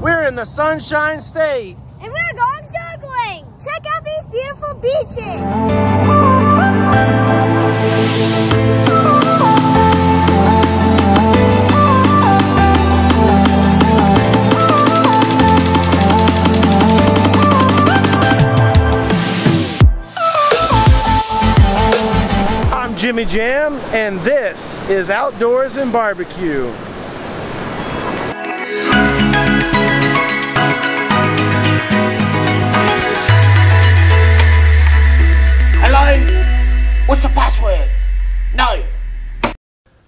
We're in the Sunshine State. And we're going snorkeling. Check out these beautiful beaches. Jimmy Jam, and this is Outdoors and Barbecue. Hello? What's the password? No.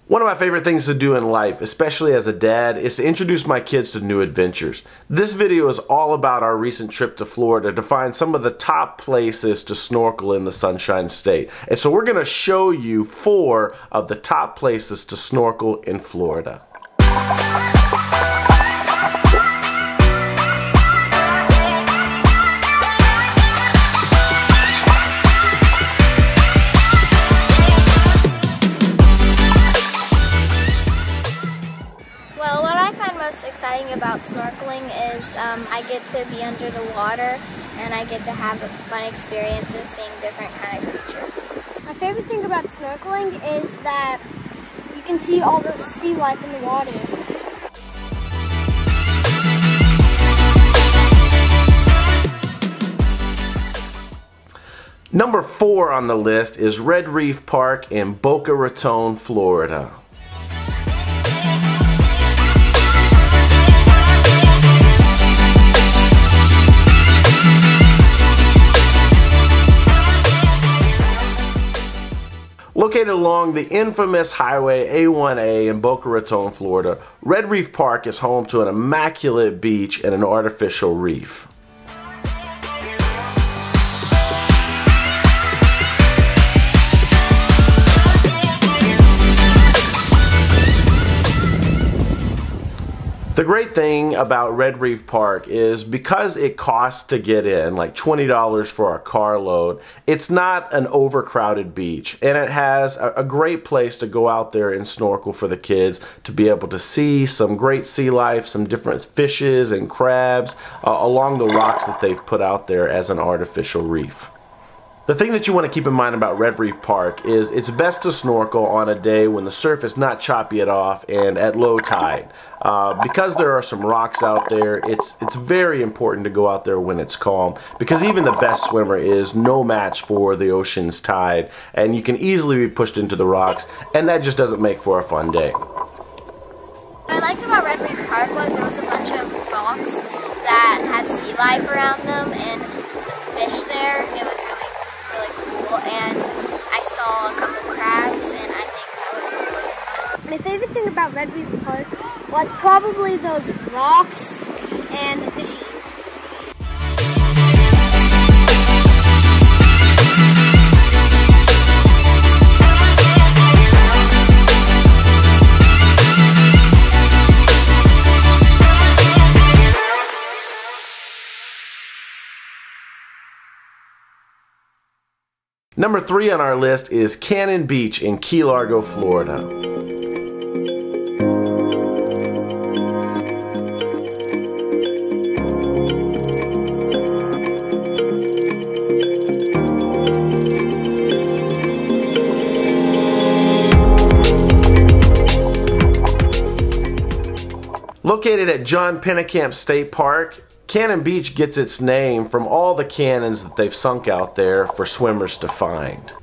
One of my favorite things to do in life, especially as a dad, is to introduce my kids to new adventures. This video is all about our recent trip to Florida to find some of the top places to snorkel in the Sunshine State. And so we're going to show you 4 of the top places to snorkel in Florida. I get to be under the water, and I get to have fun experiences seeing different kind of creatures. My favorite thing about snorkeling is that you can see all the sea life in the water. Number 4 on the list is Red Reef Park in Boca Raton, Florida. Located along the infamous Highway A1A in Boca Raton, Florida, Red Reef Park is home to an immaculate beach and an artificial reef. The great thing about Red Reef Park is because it costs to get in, like $20 for a car load, it's not an overcrowded beach, and it has a great place to go out there and snorkel for the kids to be able to see some great sea life, some different fishes and crabs along the rocks that they've put out there as an artificial reef. The thing that you want to keep in mind about Red Reef Park is it's best to snorkel on a day when the surf is not choppy at off and at low tide. Because there are some rocks out there, it's very important to go out there when it's calm, because even the best swimmer is no match for the ocean's tide, and you can easily be pushed into the rocks, and that just doesn't make for a fun day. What I liked about Red Reef Park was there was a bunch of rocks that had sea life around them, and the fish there, it was really cool, and I saw a couple crabs, and I think that was really fun. My favorite thing about Red Reef Park was probably those rocks and the fishies. Number 3 on our list is Cannon Beach in Key Largo, Florida. Located at John Pennekamp State Park, Cannon Beach gets its name from all the cannons that they've sunk out there for swimmers to find.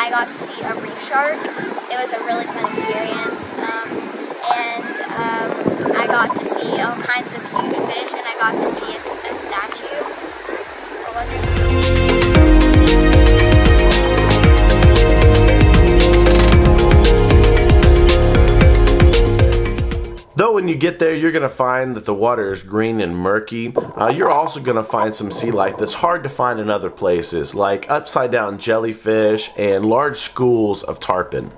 I got to see a reef shark. It was a really fun experience, and I got to see all kinds of huge fish, and I got to see a statue. you get there, you're gonna find that the water is green and murky. You're also gonna find some sea life that's hard to find in other places, like upside down jellyfish and large schools of tarpon.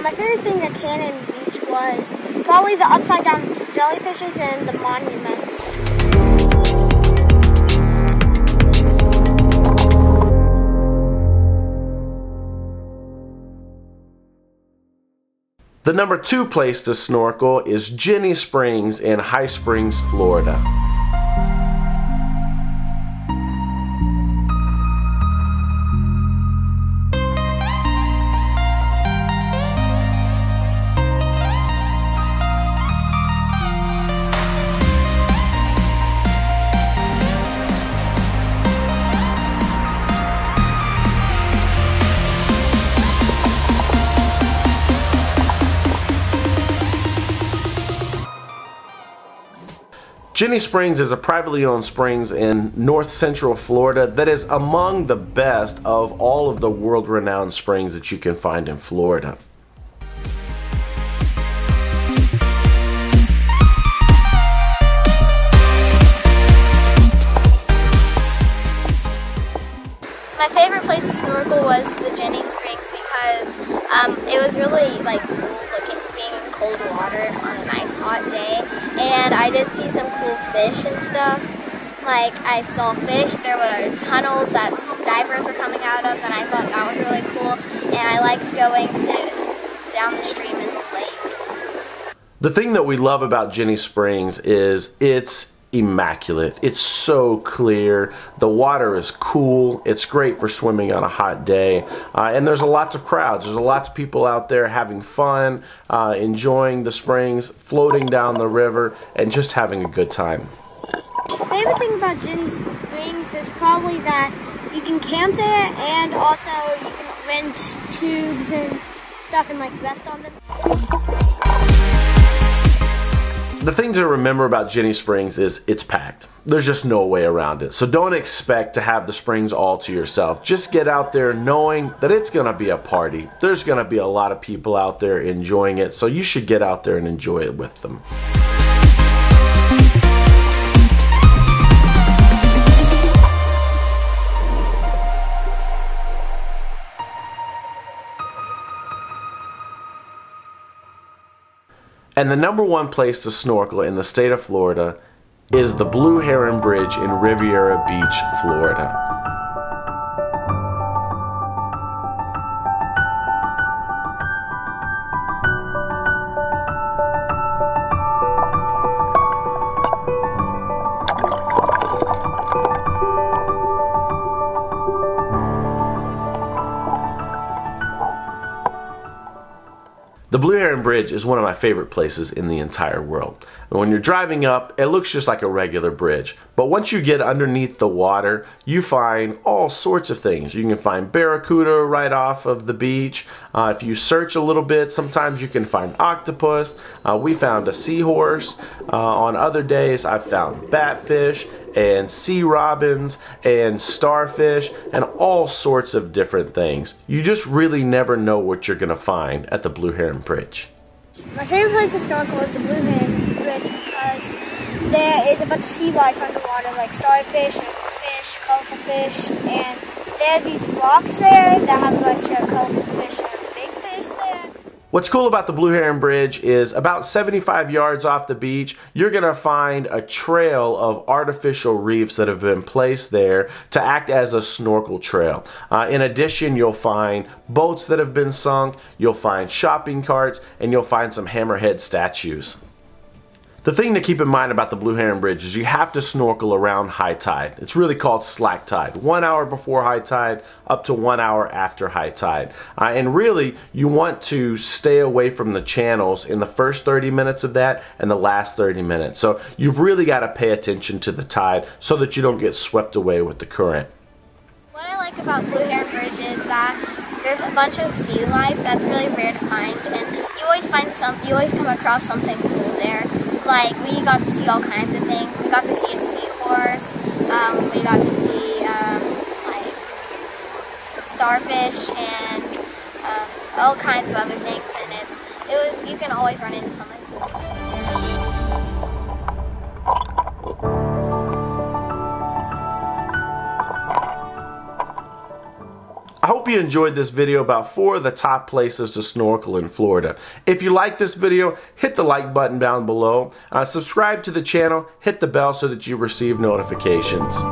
My favorite thing at Cannon Beach was probably the upside down jellyfishes and the monuments. The number 2 place to snorkel is Ginnie Springs in High Springs, Florida. Ginnie Springs is a privately owned springs in north central Florida that is among the best of all of the world-renowned springs that you can find in Florida. My favorite place to snorkel was the Ginnie Springs because it was really like cool looking, being in cold water on a nice hot day. And I did see some cool fish and stuff. Like, I saw fish, there were tunnels that divers were coming out of, and I thought that was really cool. And I liked going down the stream in the lake. The thing that we love about Ginnie Springs is it's immaculate. It's so clear. The water is cool. It's great for swimming on a hot day. And there's lots of crowds. There's lots of people out there having fun, enjoying the springs, floating down the river, and just having a good time. My favorite thing about Ginnie Springs is probably that you can camp there and also you can rent tubes and stuff and like rest on them. The thing to remember about Ginnie Springs is it's packed. There's just no way around it. So don't expect to have the springs all to yourself. Just get out there knowing that it's gonna be a party. There's gonna be a lot of people out there enjoying it. So you should get out there and enjoy it with them. And the number 1 place to snorkel in the state of Florida is the Blue Heron Bridge in Riviera Beach, Florida. The Blue Heron Bridge is one of my favorite places in the entire world. And when you're driving up, it looks just like a regular bridge. But once you get underneath the water, you find all sorts of things. You can find barracuda right off of the beach. If you search a little bit, sometimes you can find octopus. We found a seahorse. On other days, I've found batfish and sea robins and starfish and all sorts of different things. You just really never know what you're gonna find at the Blue Heron Bridge. My favorite place to snorkel is the Blue Heron Bridge because there is a bunch of sea life underwater, like starfish and fish, colorful fish, and there are these rocks there that have a bunch of colorful fish and big fish there. What's cool about the Blue Heron Bridge is about 75 yards off the beach, you're gonna find a trail of artificial reefs that have been placed there to act as a snorkel trail. In addition, you'll find boats that have been sunk, you'll find shopping carts, and you'll find some hammerhead statues. The thing to keep in mind about the Blue Heron Bridge is you have to snorkel around high tide. It's really called slack tide. 1 hour before high tide, up to 1 hour after high tide. And really, you want to stay away from the channels in the first 30 minutes of that and the last 30 minutes. So you've really got to pay attention to the tide so that you don't get swept away with the current. What I like about Blue Heron Bridge is that there's a bunch of sea life that's really rare to find, and you always come across something cool there. Like, we got to see all kinds of things. We got to see a seahorse. We got to see like starfish and all kinds of other things. And it was, you can always run into something cool. I hope you enjoyed this video about 4 of the top places to snorkel in Florida. If you like this video, hit the like button down below, subscribe to the channel, hit the bell so that you receive notifications.